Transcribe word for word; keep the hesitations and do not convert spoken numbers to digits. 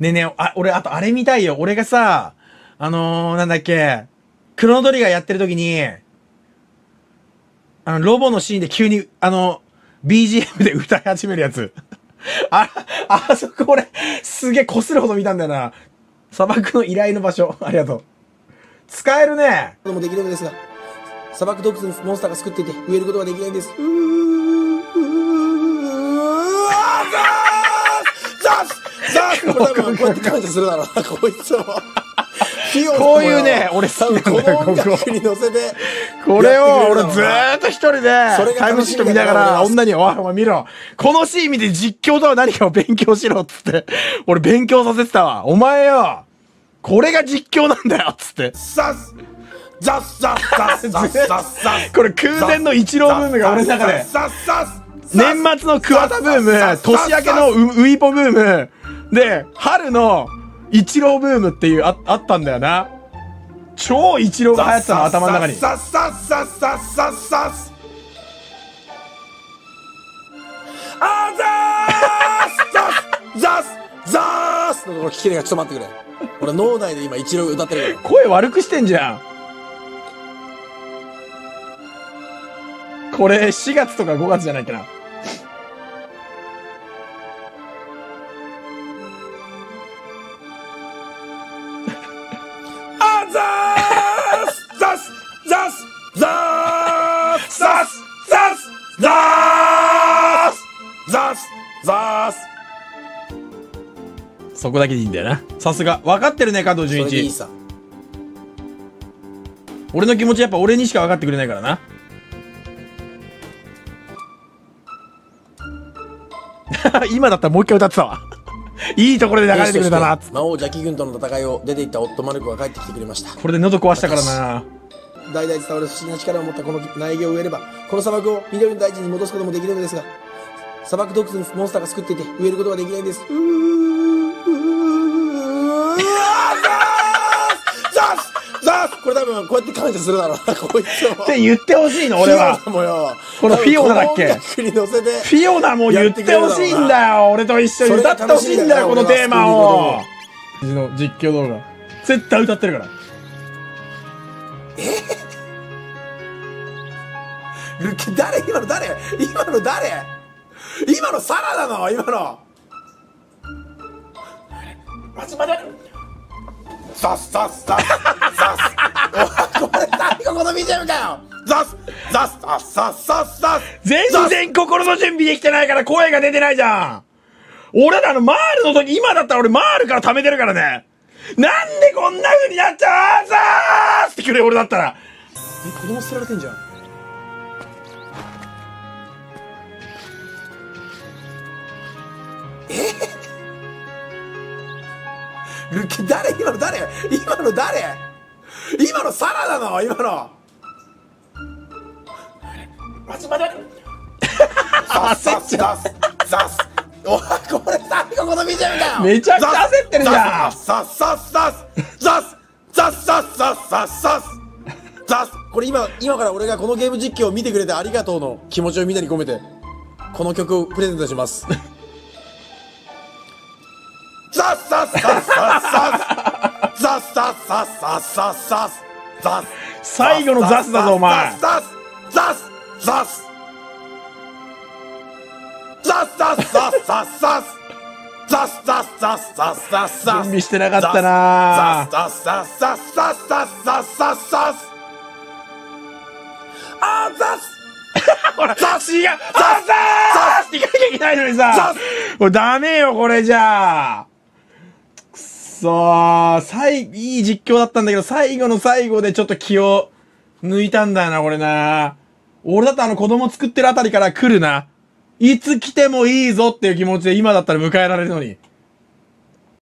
ねえねえ、あ、俺、あとあれ見たいよ。俺がさ、あのー、なんだっけ、クロノトリガーやってる時に、あの、ロボのシーンで急に、あの、ビージーエム で歌い始めるやつ。あ、あそこ俺、すげえ擦るほど見たんだよな。砂漠の依頼の場所。ありがとう。使えるね。でもできるのですが、砂漠洞窟のモンスターが救っていて、植えることはできないんです。うー、うー、ザスザスザスこれ多分こうやって感謝するだろうな、こいつは。こういうね、俺さ、この音楽に乗せて。これを俺ずーっと一人で、タイムシート見ながら、女に、おい、お前見ろ。このシーン見て実況とは何かを勉強しろ、つって。俺勉強させてたわ。お前よ、これが実況なんだよ、つって。ザスザスザスザスザスザスザスこれ空前のイチローブームが俺の中で。ザスザス年末のクワタブーム、年明けのウイポブーム、で、春のイチローブームっていう、あ、あったんだよな。超イチローが流行ってたの、頭の中に。さっさっさっさっさっさっあざーすざすざーすの聞き手がちょっと待ってくれ。俺脳内で今イチロー歌ってるよ。声悪くしてんじゃん。これ、しがつとかごがつじゃないかな。そこだけでいいんだよな。さすが。分かってるね、加藤純一。いいさ。俺の気持ちやっぱ俺にしか分かってくれないからな。今だったらもう一回歌ってたわ。いいところで流れてくれたな。魔王邪気軍との戦いを出ていった夫マルコが帰ってきてくれました。これで喉壊したからな。代々伝わる不思議な力を持ったこの苗木を植えれば、この砂漠を緑の大地に戻すこともできるのですが、砂漠洞窟のモンスターが救っていて植えることはできないんです。これ多分こうやって感謝するだろうな、こいつを。って言ってほしいの、俺は。このフィオナだっけ？フィオナも言ってほしいんだよ。俺と一緒に歌ってほしいんだよ、このテーマを。の実況動画。絶対歌ってるから。え誰今の誰今の誰今のサラなの今の。マジマジザスザスザスザスこれ何この ビージーエム かよザスザスザスザスザスザス全然心の準備できてないから声が出てないじゃん俺らのマールの時、今だったら俺マールから溜めてるからねなんでこんな風になっちゃうザースってくれ俺だったらえ、子供捨てられてんじゃんえ誰今の誰今の誰今のサラなの今のマジマジ焦っちゃうザスおいこれ最後この ビージーエム だよめちゃくちゃ焦ってるじゃんザスザスザスザスザスザスザスザスザスザスこれ今今から俺がこのゲーム実況を見てくれてありがとうの気持ちをみんなに込めてこの曲をプレゼントしますザスザスザスザスザスザスザスザスザスザス最後のザスだぞお前ザスザスザスザスザスザスザスザスザスザスザスザスザス準備してなかったなザスザスザスザスザスザスザスザスあーザスほら、ザス違うザスザス行かなきゃいけないのにさこれダメよこれじゃあそう、最、いい実況だったんだけど、最後の最後でちょっと気を抜いたんだよな、これな。俺だとあの子供作ってるあたりから来るな。いつ来てもいいぞっていう気持ちで今だったら迎えられるのに。